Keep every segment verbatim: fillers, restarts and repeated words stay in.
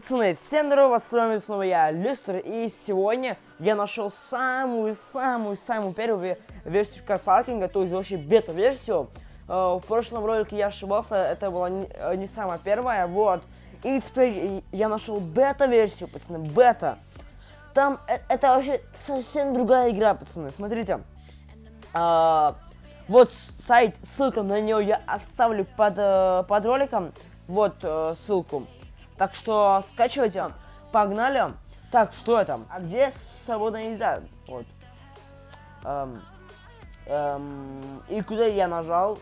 Пацаны, всем здорово, с вами снова я, Люстер, и сегодня я нашел самую-самую-самую первую версию карпаркинга, то есть вообще бета-версию. В прошлом ролике я ошибался, это была не самая первая, вот. И теперь я нашел бета-версию, пацаны, бета. Там это вообще совсем другая игра, пацаны, смотрите. Вот сайт, ссылка на него я оставлю под, под роликом, вот ссылку. Так что скачивайте, погнали. Так, что это? А где свободная езда? Вот. Эм, эм, и куда я нажал?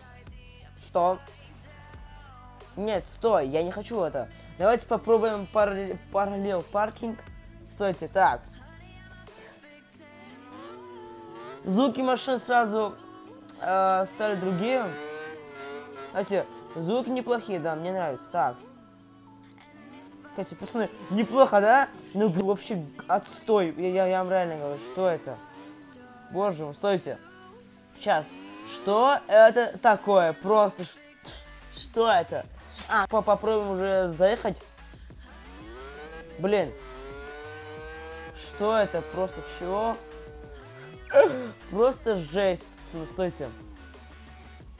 Что? Нет, стой, я не хочу это. Давайте попробуем параллел паркинг. Стойте, так. Звуки машин сразу э, стали другие. Знаете, звуки неплохие, да, мне нравится. Так. Кстати, пацаны, неплохо, да? Ну, вообще, отстой. Я, я, я вам реально говорю, что это? Боже мой, стойте. Сейчас. Что это такое? Просто, что это? А, попробуем уже заехать. Блин. Что это? Просто чего? Просто жесть. Ну, стойте.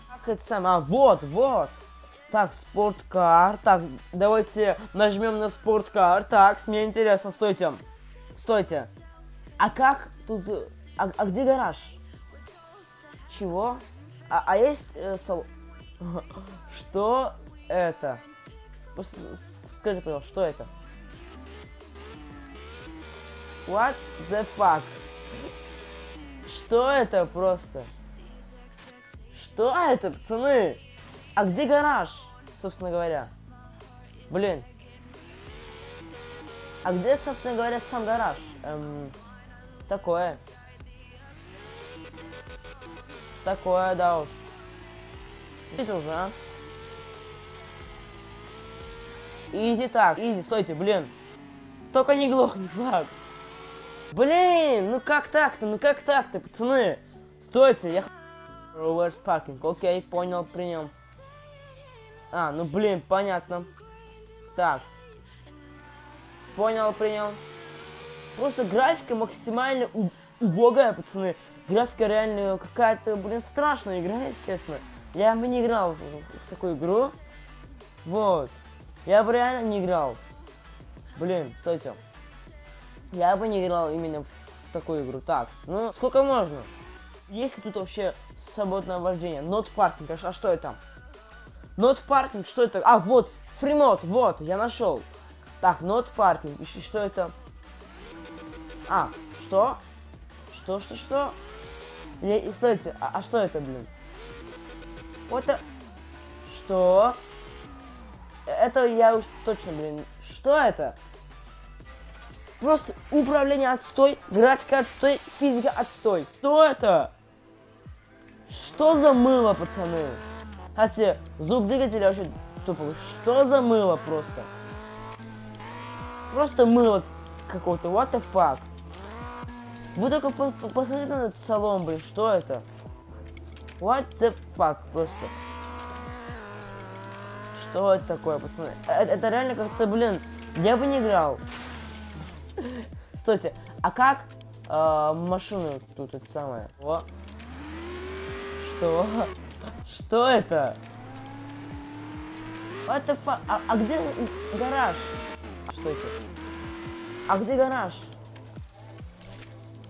Как это самое? А, вот, вот. Так, спорткар, так, давайте нажмем на спорткар, так, мне интересно, стойте, стойте, а как тут, а, а где гараж? Чего? А, а есть, э, сол... что это? Скажи, пожалуйста, что это? What the fuck? Что это просто? Что это, пацаны? А где гараж, собственно говоря? Блин. А где, собственно говоря, сам гараж? Эм, такое. Такое, да уж. Иди уже, а? Иди так, иди, стойте, блин. Только не глохни, флаг. Блин, ну как так-то, ну как так-то, пацаны? Стойте, я... Reverse паркинг, окей, понял, принял. А, ну блин, понятно. Так. Понял, принял. Просто графика максимально убогая, пацаны. Графика реально какая-то, блин, страшная игра, если честно. Я бы не играл в, в такую игру. Вот. Я бы реально не играл. Блин, стойте. Я бы не играл именно в такую игру. Так, ну сколько можно? Есть ли тут вообще свободное вождение? Not parking, а что это? Not parking, что это? А, вот, фримод, вот, я нашел. Так, not parking, еще что это? А, что? Что, что, что? Я, и, стойте, а, а что это, блин? Вот это... Что? Это я уж точно, блин, что это? Просто управление отстой, графика отстой, физика отстой. Что это? Что за мыло, пацаны? Хотя, звук двигателя вообще туповый. Что за мыло просто? Просто мыло какого-то. What the fuck? Вы только по по посмотрите на этот салон, блин. Что это? What the fuck просто? Что это такое, пацаны? Это, это реально как-то, блин, я бы не играл. Стойте, а как э, машины тут это самое? О. Что? Что это? What the fuck? А, а где гараж? Что это? А где гараж?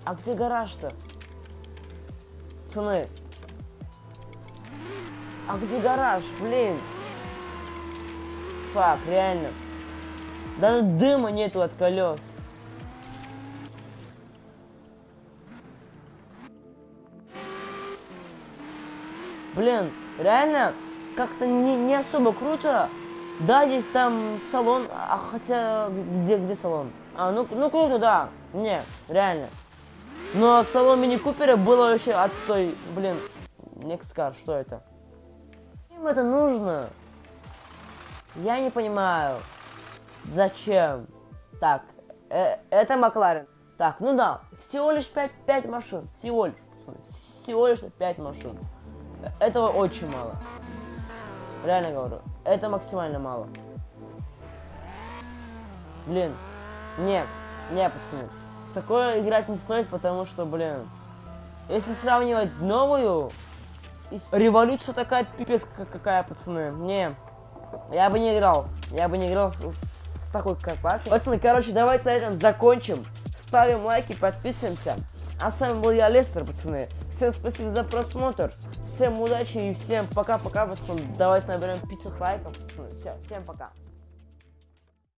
А где гараж-то? Пацаны. А где гараж? Блин. Фак, реально. Даже дыма нету от колес. Блин, реально, как-то не, не особо круто. Да, здесь там салон, а хотя, где, где салон? А, ну, ну круто, да, не, реально. Но салон мини-купера было вообще отстой, блин. Некскар, что это? Им это нужно? Я не понимаю. Зачем? Так, э, это Макларен. Так, ну да, всего лишь пять, пять машин, всего лишь, всего лишь пять машин. Этого очень мало. Реально говорю. Это максимально мало. Блин. Нет. Не, пацаны. Такое играть не стоит, потому что, блин. Если сравнивать новую... Революция такая пипец какая, пацаны. Не. Я бы не играл. Я бы не играл в такой карпак. Пацаны, короче, давайте на этом закончим. Ставим лайки, подписываемся. А с вами был я, Лестер, пацаны. Всем спасибо за просмотр. Всем удачи и всем пока-пока, пацаны. Давайте наберем пятьсот лайков, пацаны. Все, всем пока.